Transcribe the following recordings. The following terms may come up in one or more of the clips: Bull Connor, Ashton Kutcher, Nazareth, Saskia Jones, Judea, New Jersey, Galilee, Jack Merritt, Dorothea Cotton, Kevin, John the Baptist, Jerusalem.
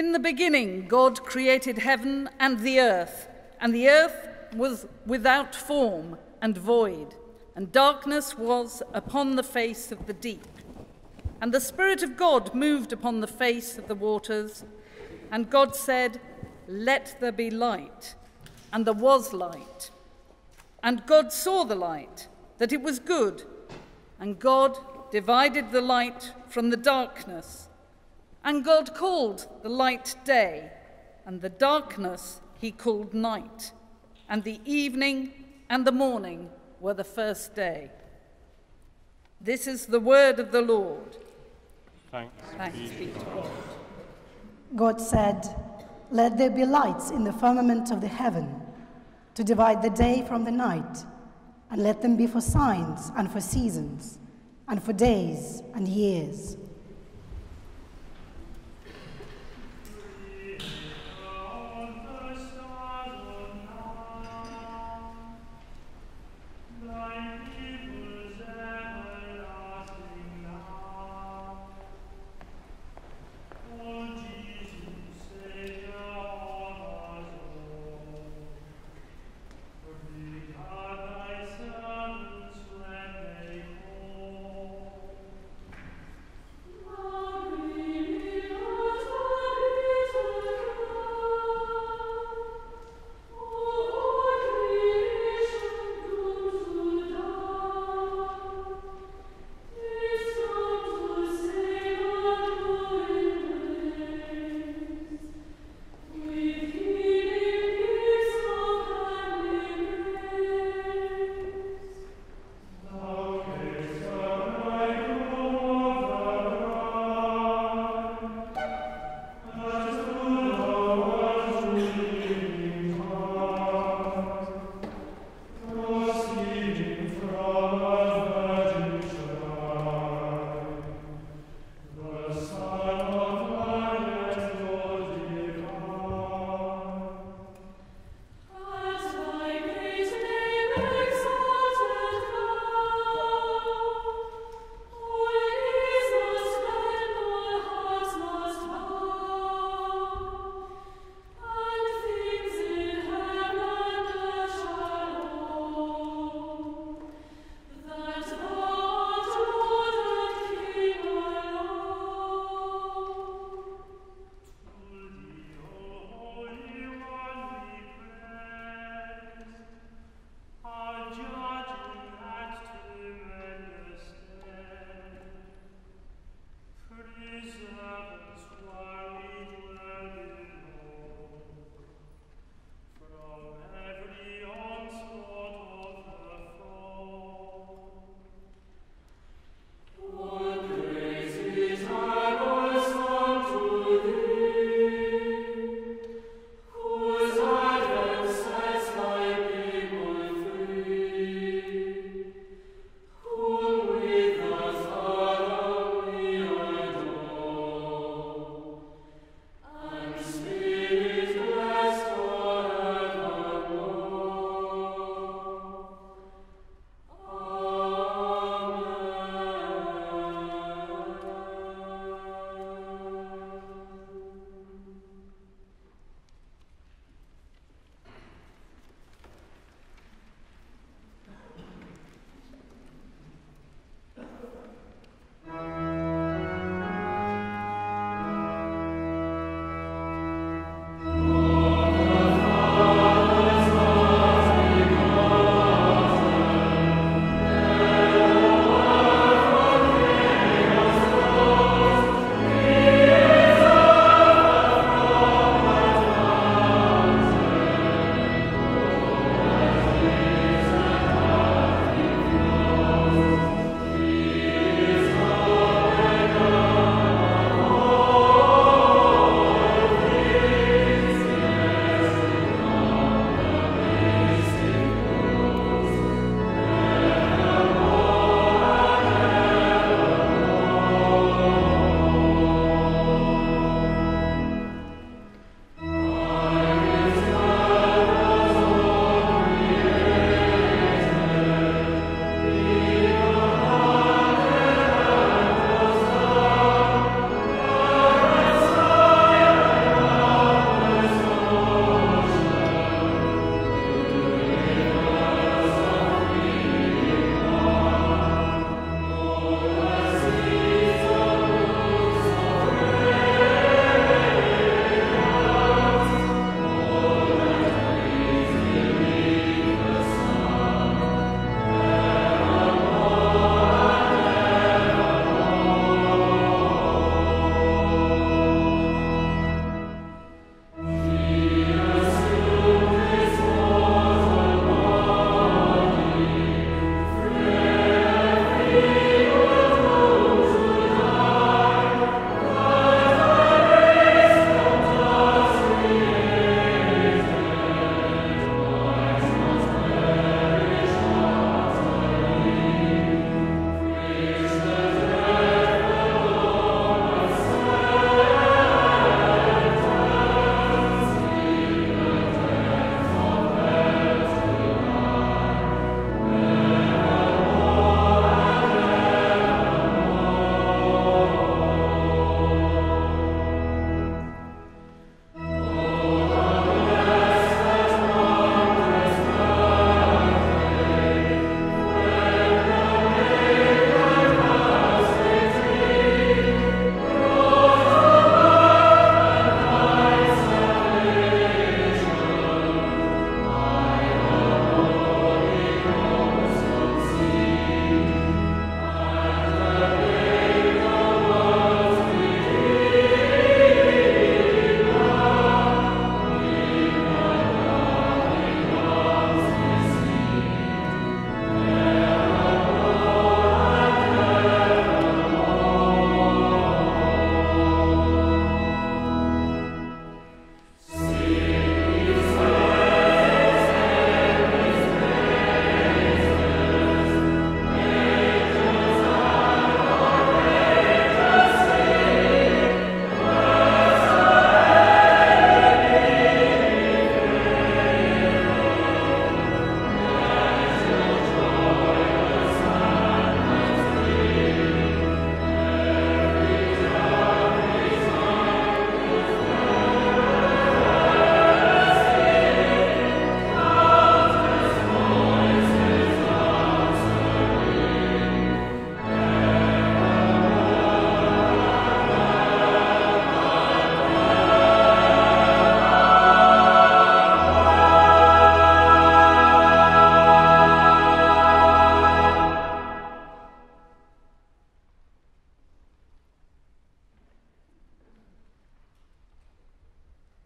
In the beginning, God created heaven and the earth was without form and void, and darkness was upon the face of the deep. And the Spirit of God moved upon the face of the waters, and God said, "Let there be light," and there was light. And God saw the light, that it was good, and God divided the light from the darkness. And God called the light day, and the darkness he called night. And the evening and the morning were the first day. This is the word of the Lord. Thanks be to God. God said, "Let there be lights in the firmament of the heaven, to divide the day from the night, and let them be for signs and for seasons, and for days and years."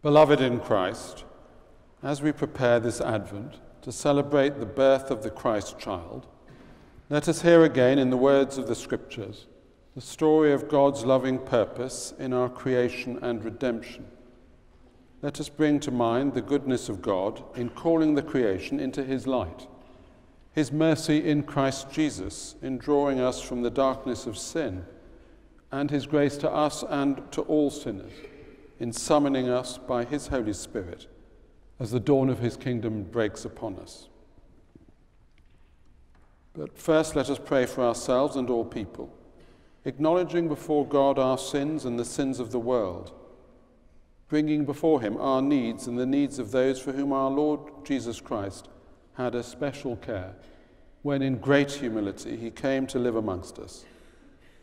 Beloved in Christ, as we prepare this Advent to celebrate the birth of the Christ child, let us hear again in the words of the Scriptures the story of God's loving purpose in our creation and redemption. Let us bring to mind the goodness of God in calling the creation into his light, his mercy in Christ Jesus in drawing us from the darkness of sin, and his grace to us and to all sinners in summoning us by his Holy Spirit as the dawn of his kingdom breaks upon us. But first let us pray for ourselves and all people, acknowledging before God our sins and the sins of the world, bringing before him our needs and the needs of those for whom our Lord Jesus Christ had a special care when in great humility he came to live amongst us,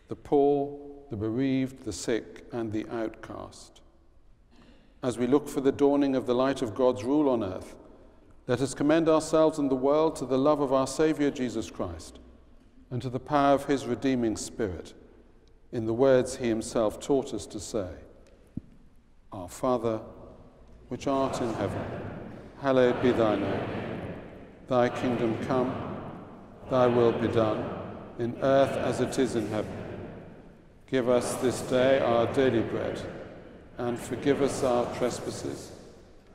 the poor, the bereaved, the sick, and the outcast. As we look for the dawning of the light of God's rule on earth, let us commend ourselves and the world to the love of our Saviour Jesus Christ and to the power of his redeeming Spirit in the words he himself taught us to say. Our Father, which art in heaven, hallowed be thy name. Thy kingdom come, thy will be done, in earth as it is in heaven. Give us this day our daily bread, and forgive us our trespasses,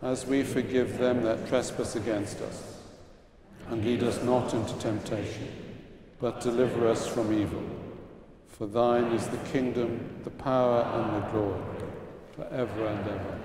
as we forgive them that trespass against us. And lead us not into temptation, but deliver us from evil. For thine is the kingdom, the power, and the glory, forever and ever.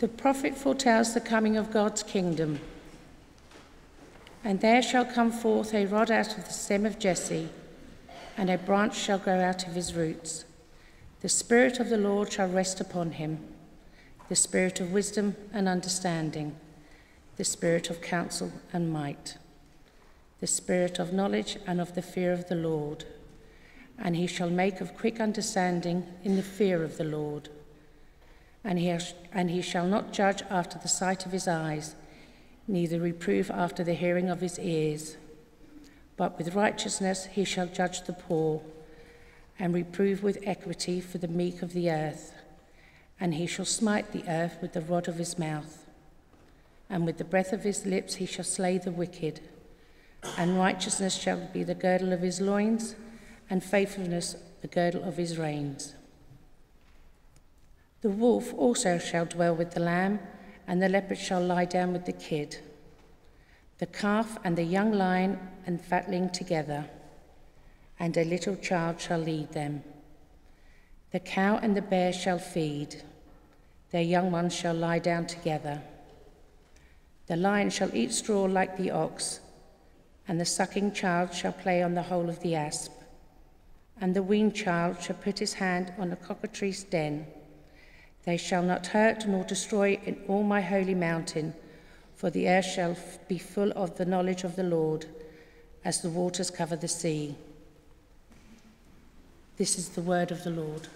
The prophet foretells the coming of God's kingdom. And there shall come forth a rod out of the stem of Jesse, and a branch shall grow out of his roots. The Spirit of the Lord shall rest upon him, the Spirit of wisdom and understanding, the Spirit of counsel and might, the Spirit of knowledge and of the fear of the Lord. And he shall make of quick understanding in the fear of the Lord. And he shall not judge after the sight of his eyes, neither reprove after the hearing of his ears. But with righteousness he shall judge the poor, and reprove with equity for the meek of the earth. And he shall smite the earth with the rod of his mouth, and with the breath of his lips he shall slay the wicked. And righteousness shall be the girdle of his loins, and faithfulness the girdle of his reins. The wolf also shall dwell with the lamb, and the leopard shall lie down with the kid, the calf and the young lion and fatling together, and a little child shall lead them. The cow and the bear shall feed, their young ones shall lie down together. The lion shall eat straw like the ox, and the sucking child shall play on the hole of the asp, and the weaned child shall put his hand on the cockatrice den. They shall not hurt nor destroy in all my holy mountain, for the earth shall be full of the knowledge of the Lord, as the waters cover the sea. This is the word of the Lord.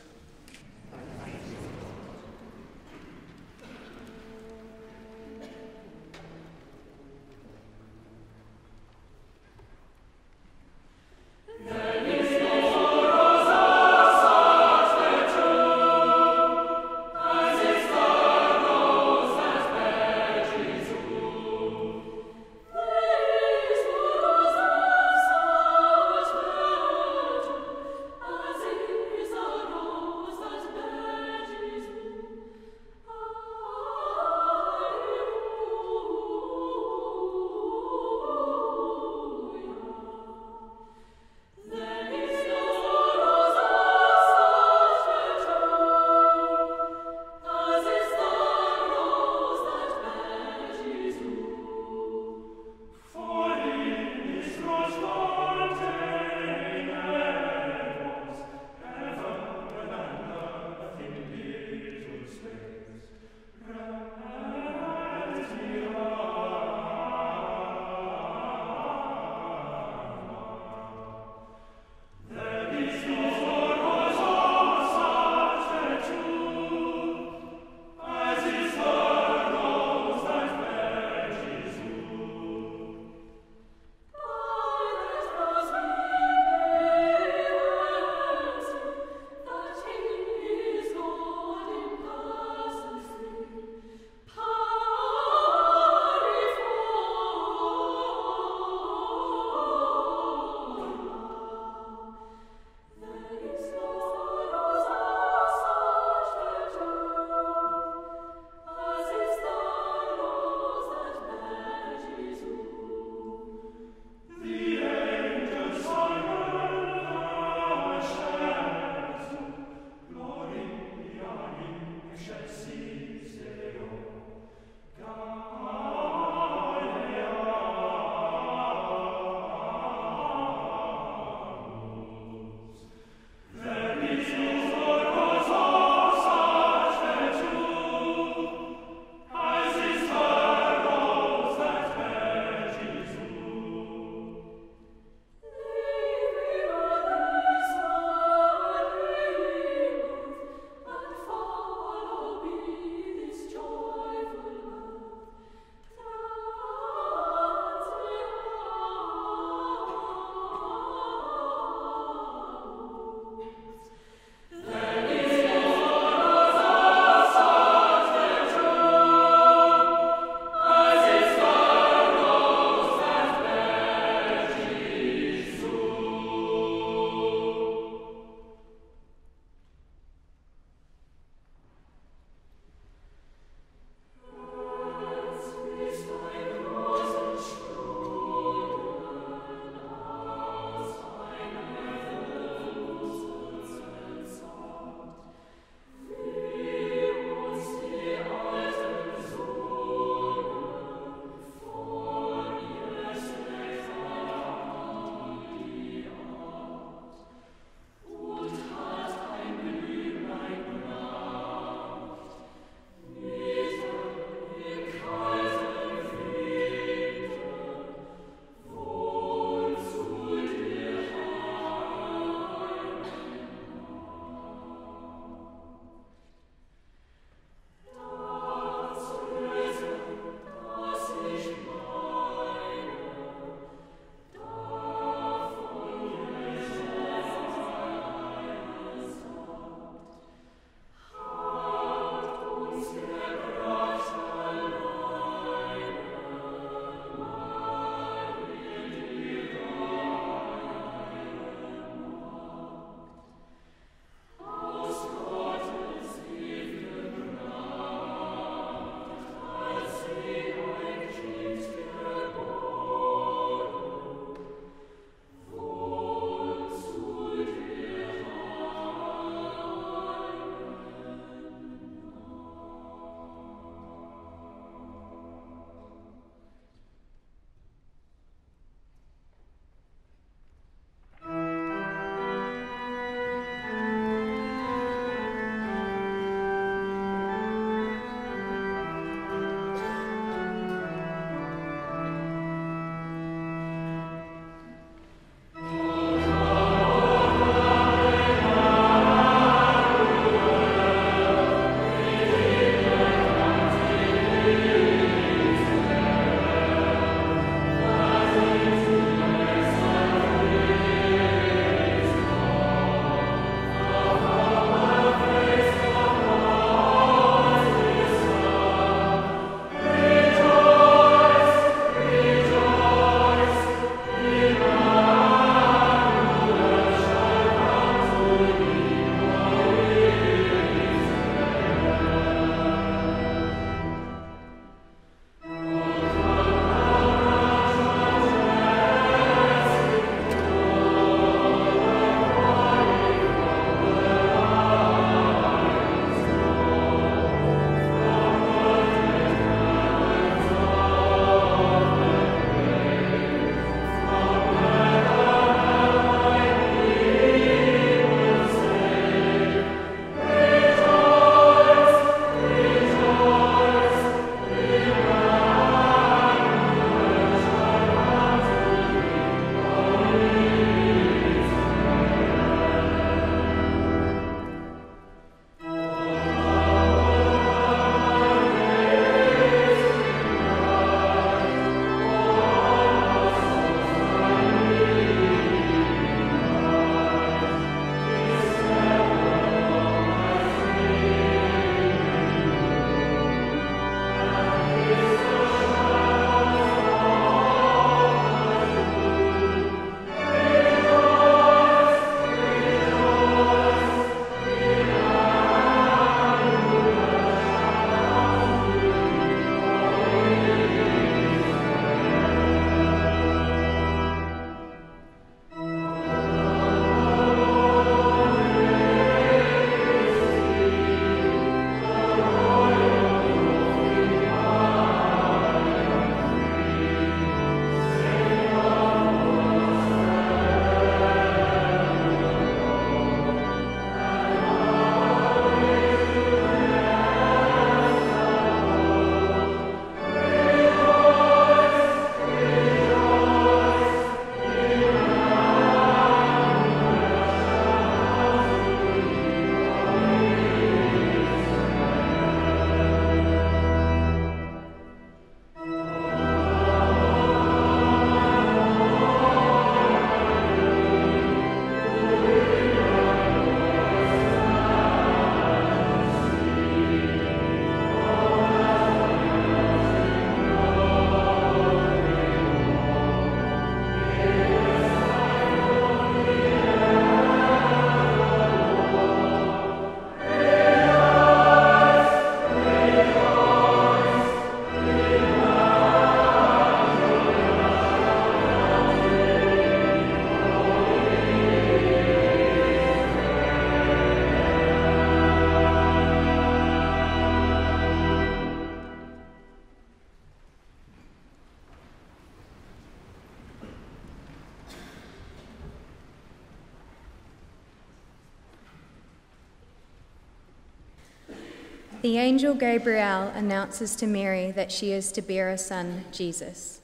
the angel Gabriel announces to Mary that she is to bear a son, Jesus.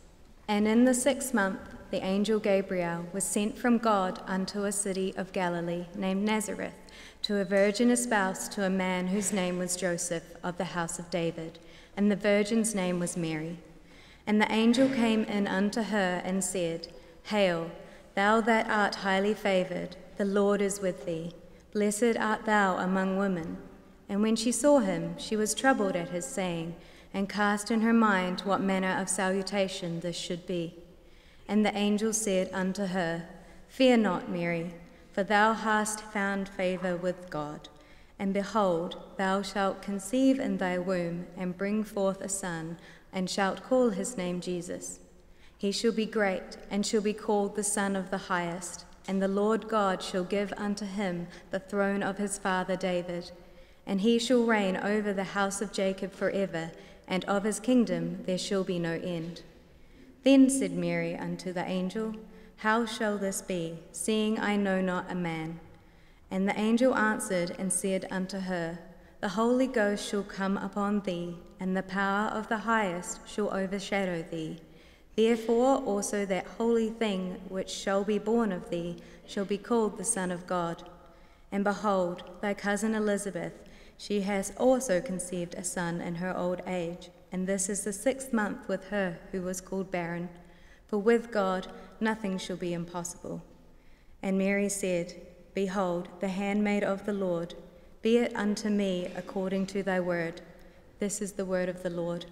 And in the 6th month, the angel Gabriel was sent from God unto a city of Galilee named Nazareth, to a virgin espoused to a man whose name was Joseph, of the house of David, and the virgin's name was Mary. And the angel came in unto her and said, Hail, thou that art highly favoured, the Lord is with thee. Blessed art thou among women. And when she saw him, she was troubled at his saying, and cast in her mind what manner of salutation this should be. And the angel said unto her, Fear not, Mary, for thou hast found favour with God. And behold, thou shalt conceive in thy womb, and bring forth a son, and shalt call his name Jesus. He shall be great, and shall be called the Son of the Highest, and the Lord God shall give unto him the throne of his father David. And he shall reign over the house of Jacob forever, and of his kingdom there shall be no end. Then said Mary unto the angel, How shall this be, seeing I know not a man? And the angel answered and said unto her, The Holy Ghost shall come upon thee, and the power of the Highest shall overshadow thee. Therefore also that holy thing which shall be born of thee shall be called the Son of God. And behold, thy cousin Elizabeth, she has also conceived a son in her old age, and this is the 6th month with her who was called barren. For with God nothing shall be impossible. And Mary said, Behold, the handmaid of the Lord, be it unto me according to thy word. This is the word of the Lord.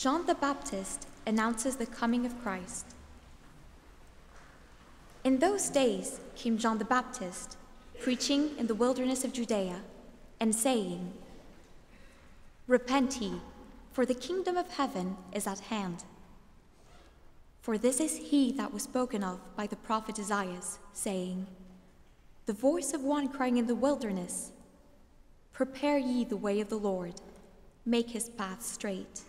John the Baptist announces the coming of Christ. In those days came John the Baptist, preaching in the wilderness of Judea, and saying, "Repent ye, for the kingdom of heaven is at hand. For this is he that was spoken of by the prophet Isaiah, saying, The voice of one crying in the wilderness, Prepare ye the way of the Lord, make his path straight."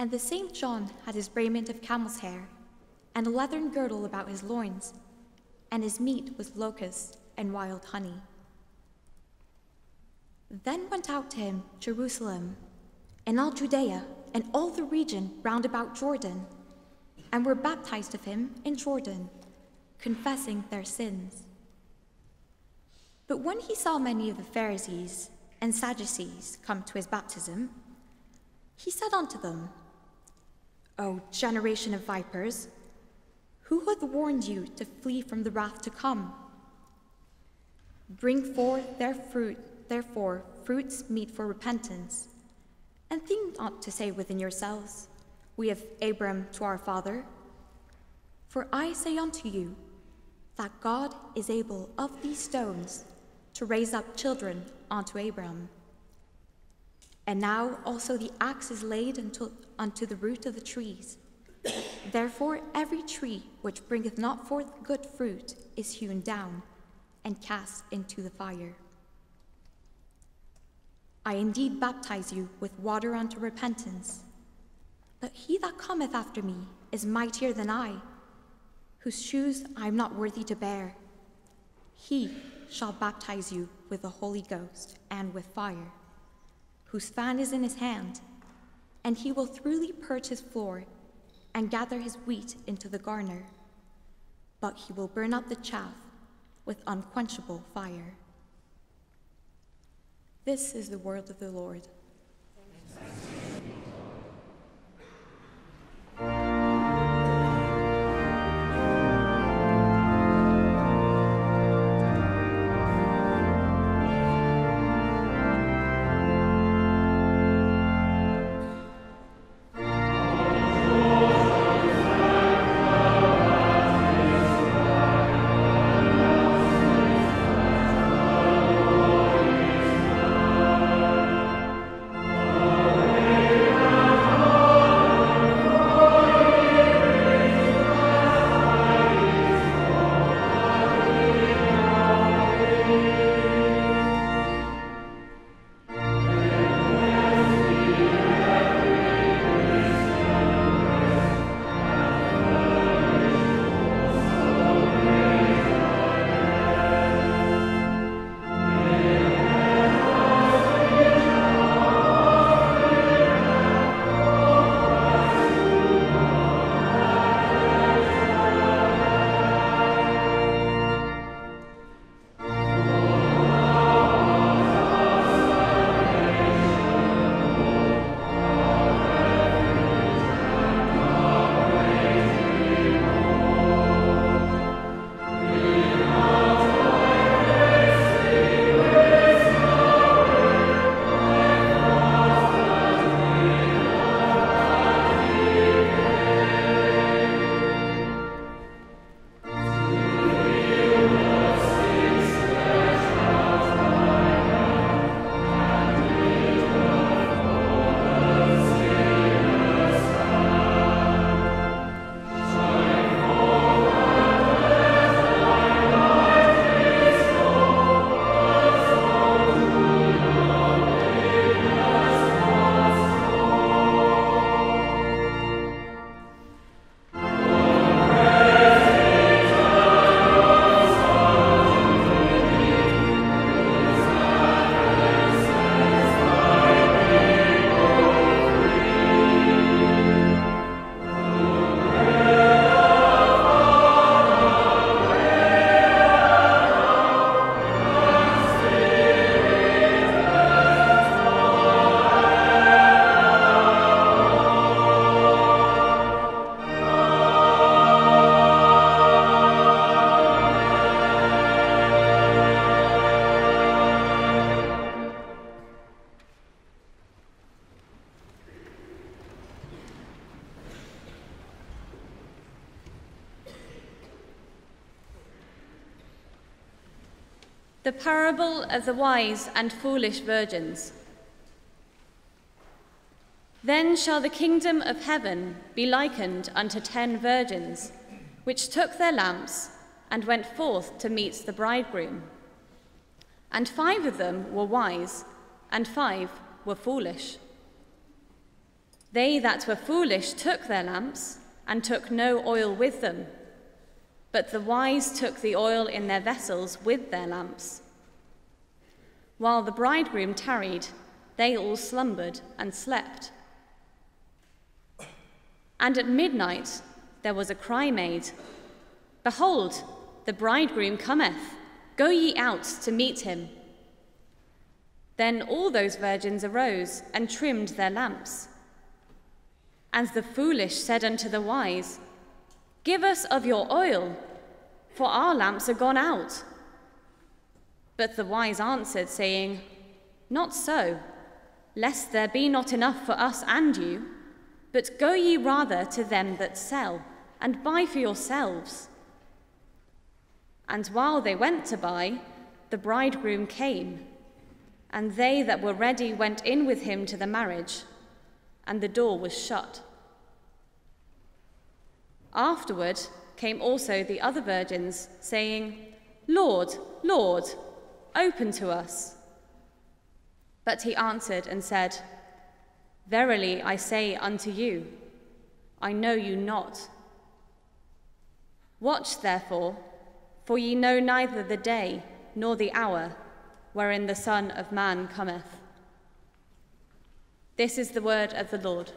And the same John had his raiment of camel's hair, and a leathern girdle about his loins, and his meat was locusts and wild honey. Then went out to him Jerusalem, and all Judea, and all the region round about Jordan, and were baptized of him in Jordan, confessing their sins. But when he saw many of the Pharisees and Sadducees come to his baptism, he said unto them, "O generation of vipers, who hath warned you to flee from the wrath to come? Bring forth therefore fruits meet for repentance, and think not to say within yourselves, We have Abraham to our father. For I say unto you, that God is able of these stones to raise up children unto Abraham. And now also the axe is laid unto the root of the trees. Therefore every tree which bringeth not forth good fruit is hewn down, and cast into the fire. I indeed baptize you with water unto repentance, but he that cometh after me is mightier than I, whose shoes I am not worthy to bear. He shall baptize you with the Holy Ghost and with fire, whose fan is in his hand, and he will thoroughly purge his floor, and gather his wheat into the garner, but he will burn up the chaff with unquenchable fire." This is the word of the Lord. The parable of the wise and foolish virgins. Then shall the kingdom of heaven be likened unto 10 virgins, which took their lamps and went forth to meet the bridegroom. And 5 of them were wise, and 5 were foolish. They that were foolish took their lamps, and took no oil with them. But the wise took the oil in their vessels with their lamps. While the bridegroom tarried, they all slumbered and slept. And at midnight there was a cry made, Behold, the bridegroom cometh, go ye out to meet him. Then all those virgins arose and trimmed their lamps. And the foolish said unto the wise, Give us of your oil, for our lamps are gone out. But the wise answered, saying, Not so, lest there be not enough for us and you, but go ye rather to them that sell, and buy for yourselves. And while they went to buy, the bridegroom came, and they that were ready went in with him to the marriage, and the door was shut. Afterward came also the other virgins, saying, Lord, Lord, open to us. But he answered and said, Verily I say unto you, I know you not. Watch therefore, for ye know neither the day nor the hour wherein the Son of Man cometh. This is the word of the Lord.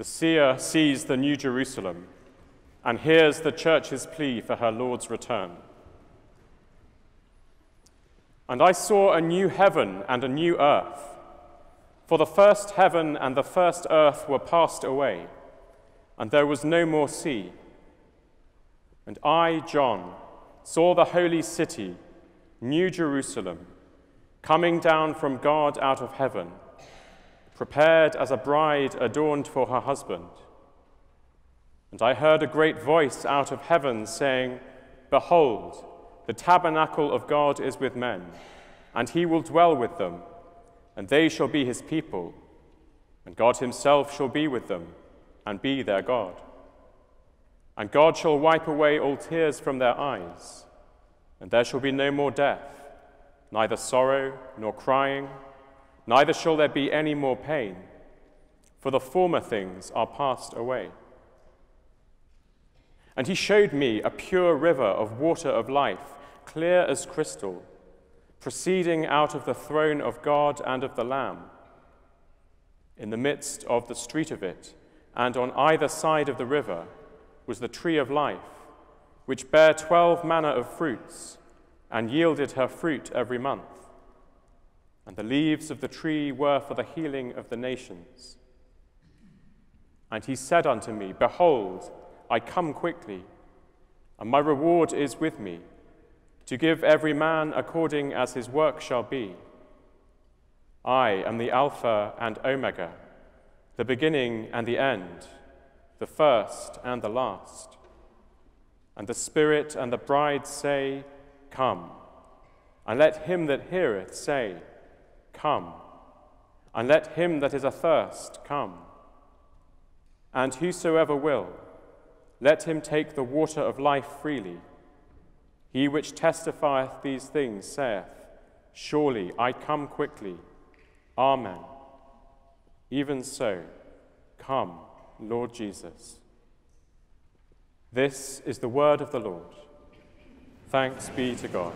The seer sees the New Jerusalem and hears the church's plea for her Lord's return. And I saw a new heaven and a new earth, for the first heaven and the first earth were passed away, and there was no more sea. And I, John, saw the holy city, New Jerusalem, coming down from God out of heaven, prepared as a bride adorned for her husband. And I heard a great voice out of heaven saying, "Behold, the tabernacle of God is with men, and he will dwell with them, and they shall be his people, and God himself shall be with them, and be their God. And God shall wipe away all tears from their eyes, and there shall be no more death, neither sorrow nor crying, neither shall there be any more pain, for the former things are passed away." And he showed me a pure river of water of life, clear as crystal, proceeding out of the throne of God and of the Lamb. In the midst of the street of it, and on either side of the river, was the tree of life, which bare 12 manner of fruits, and yielded her fruit every month. And the leaves of the tree were for the healing of the nations. And he said unto me, "Behold, I come quickly, and my reward is with me, to give every man according as his work shall be. I am the Alpha and Omega, the beginning and the end, the first and the last. And the Spirit and the bride say, 'Come.' And let him that heareth say, 'Come.' And let him that is athirst come. And whosoever will, let him take the water of life freely. He which testifieth these things saith, 'Surely I come quickly. Amen.' Even so, come, Lord Jesus." This is the word of the Lord. Thanks be to God.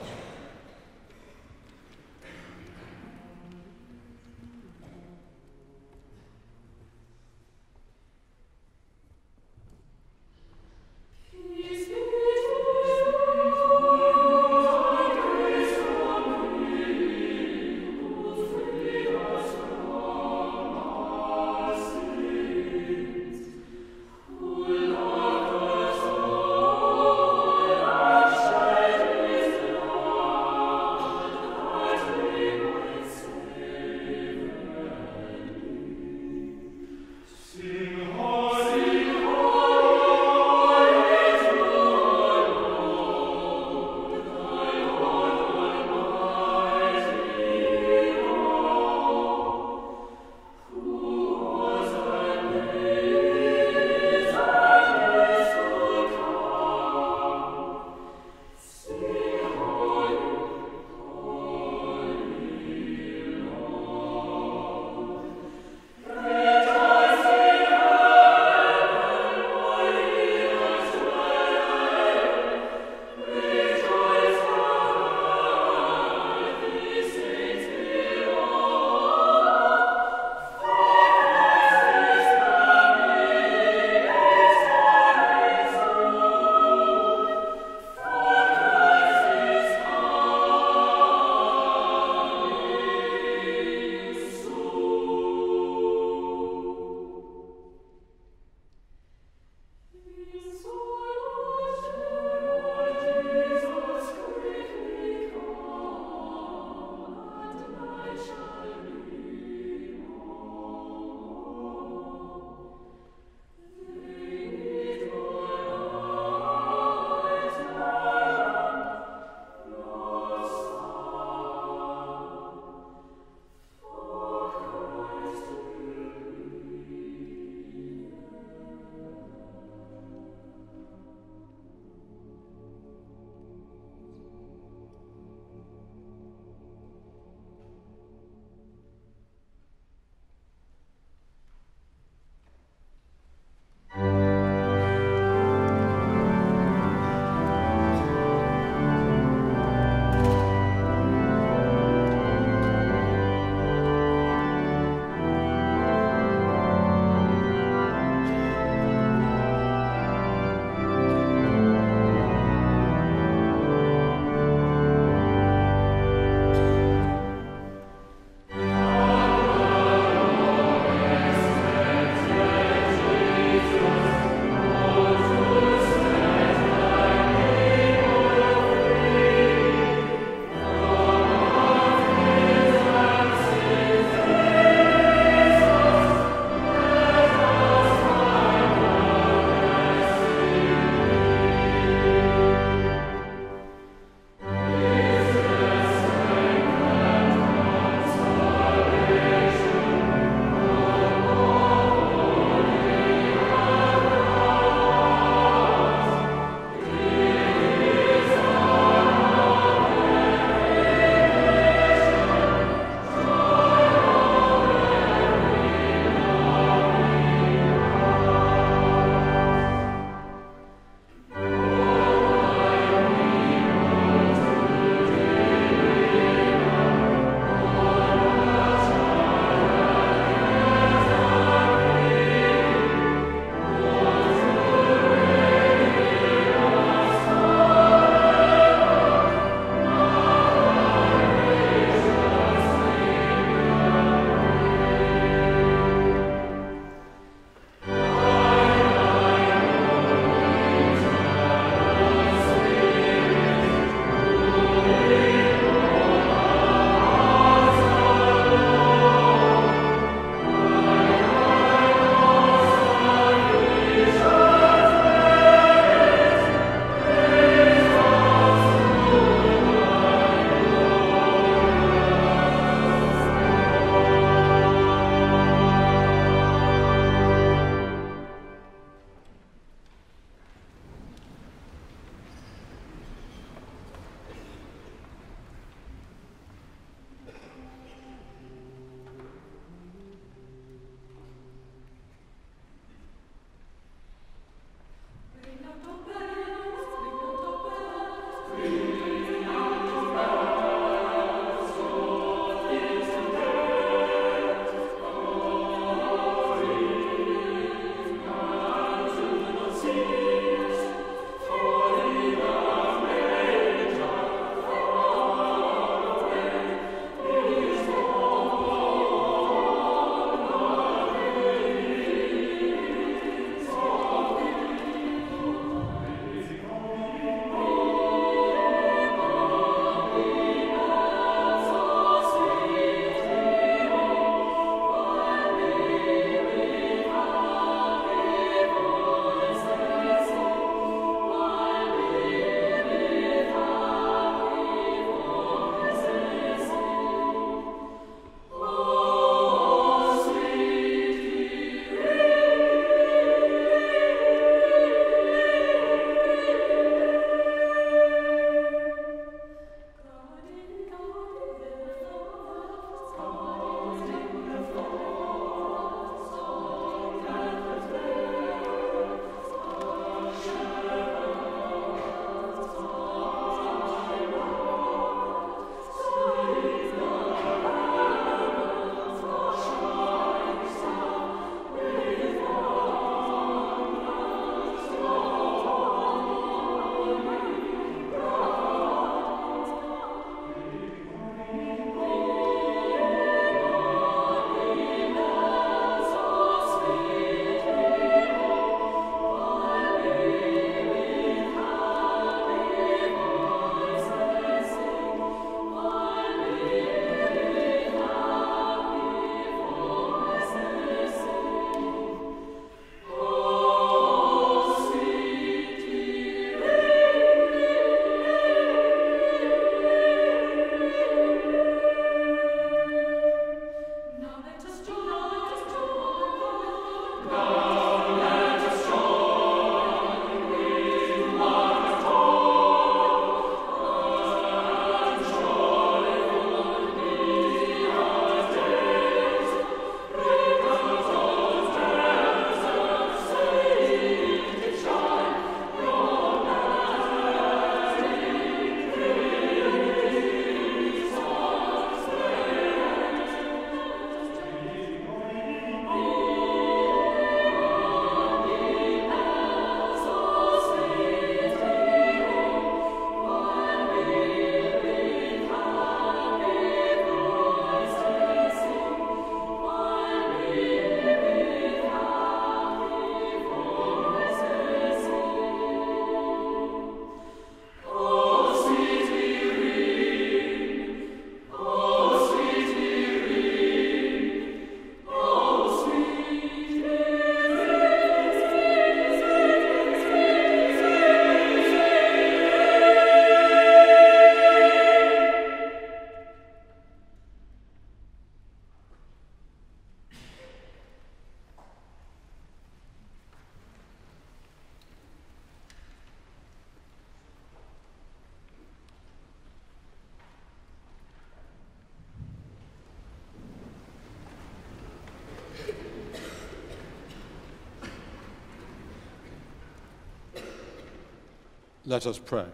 Let us pray.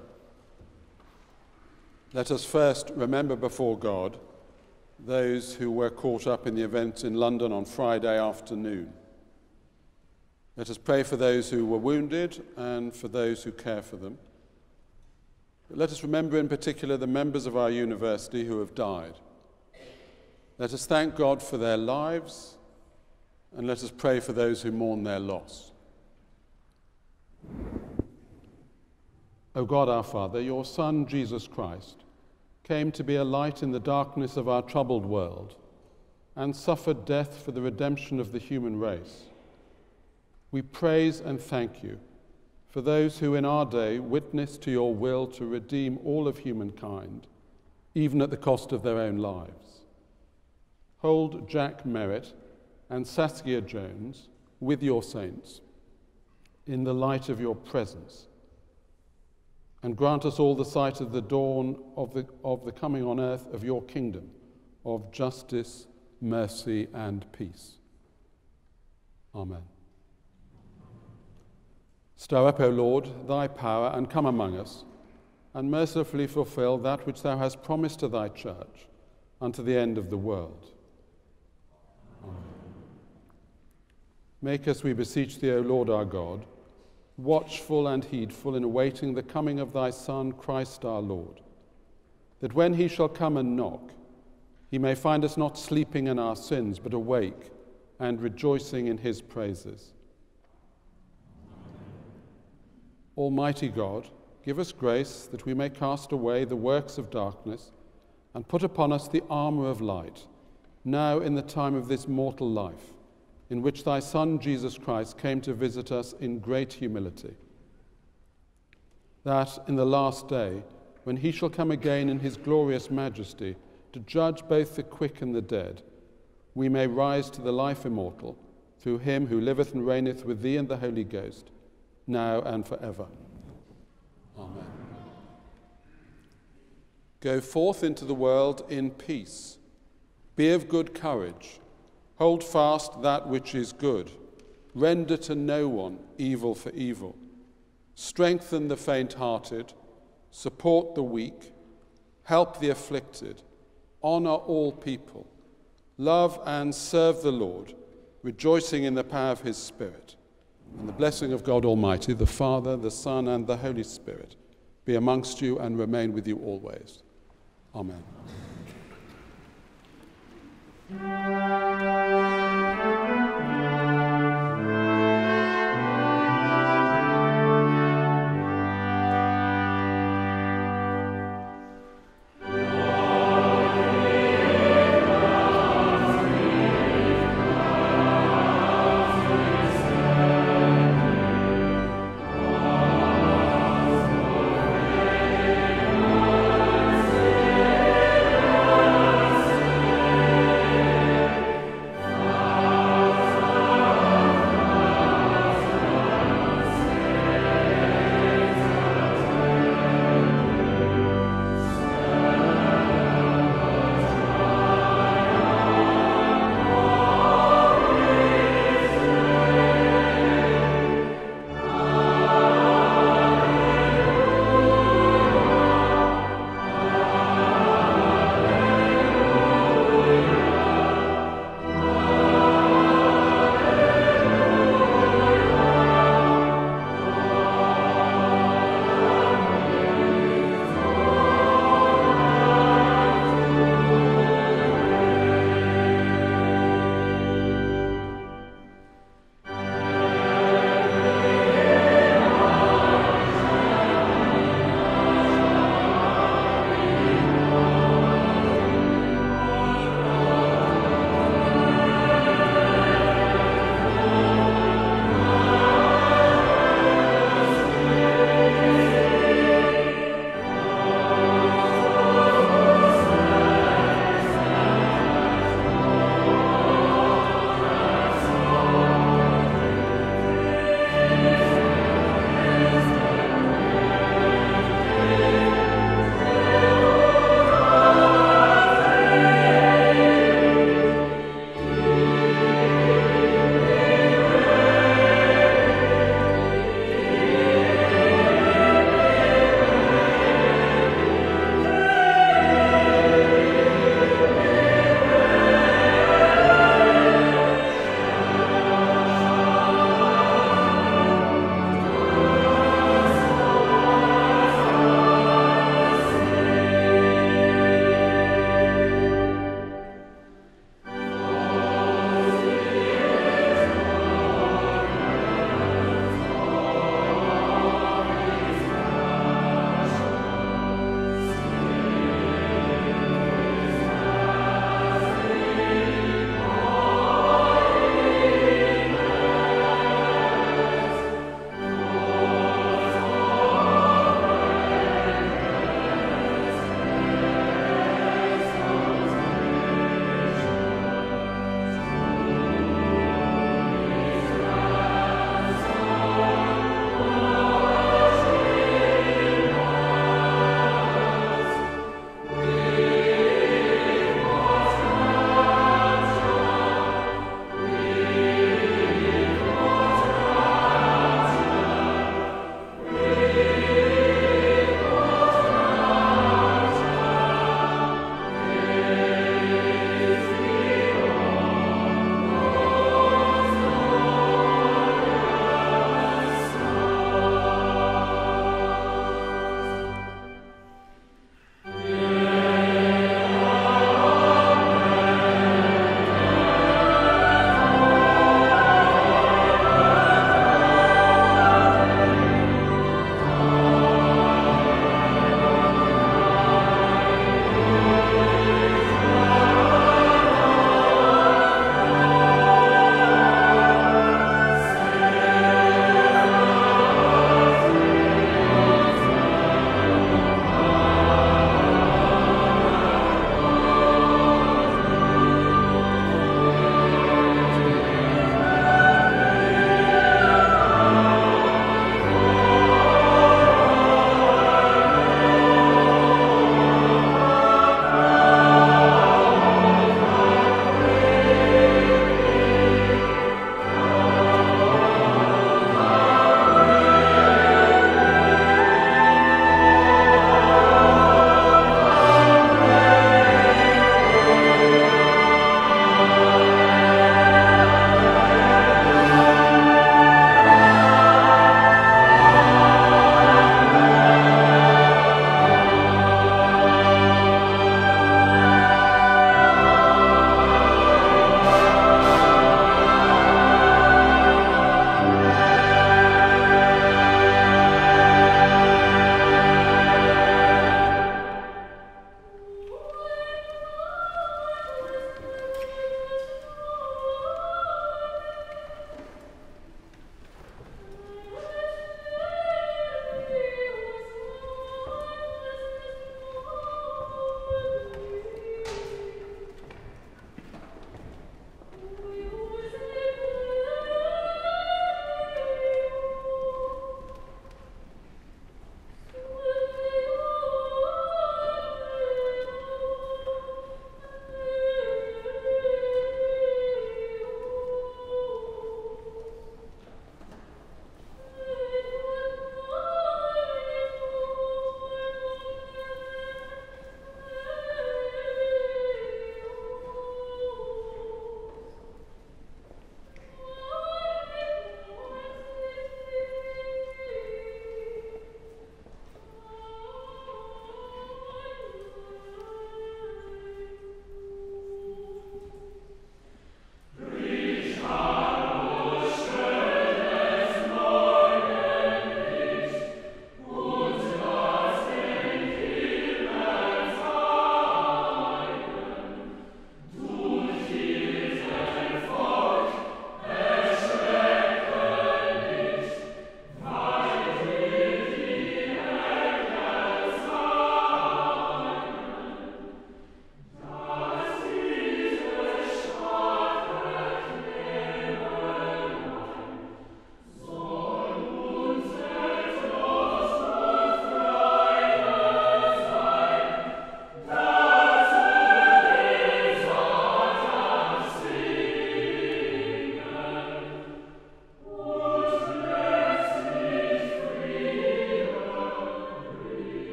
Let us first remember before God those who were caught up in the event in London on Friday afternoon. Let us pray for those who were wounded and for those who care for them. But let us remember in particular the members of our university who have died. Let us thank God for their lives, and let us pray for those who mourn their loss. O God, our Father, your Son, Jesus Christ, came to be a light in the darkness of our troubled world and suffered death for the redemption of the human race. We praise and thank you for those who in our day witness to your will to redeem all of humankind, even at the cost of their own lives. Hold Jack Merritt and Saskia Jones with your saints in the light of your presence, and grant us all the sight of the dawn of the coming on earth of your kingdom of justice, mercy, and peace. Amen. Stir up, O Lord, thy power, and come among us. and mercifully fulfill that which thou hast promised to thy church unto the end of the world. Amen. Make us, we beseech thee, O Lord our God, watchful and heedful in awaiting the coming of thy Son, Christ our Lord, that when he shall come and knock, he may find us not sleeping in our sins, but awake and rejoicing in his praises. Amen. Almighty God, give us grace that we may cast away the works of darkness and put upon us the armour of light, now in the time of this mortal life, in which thy Son Jesus Christ came to visit us in great humility, that in the last day, when he shall come again in his glorious majesty to judge both the quick and the dead, we may rise to the life immortal through him who liveth and reigneth with thee and the Holy Ghost, now and forever. Amen. Go forth into the world in peace. Be of good courage. Hold fast that which is good. Render to no one evil for evil. Strengthen the faint-hearted. Support the weak. Help the afflicted. Honour all people. Love and serve the Lord, rejoicing in the power of his Spirit. And the blessing of God Almighty, the Father, the Son, and the Holy Spirit, be amongst you and remain with you always. Amen.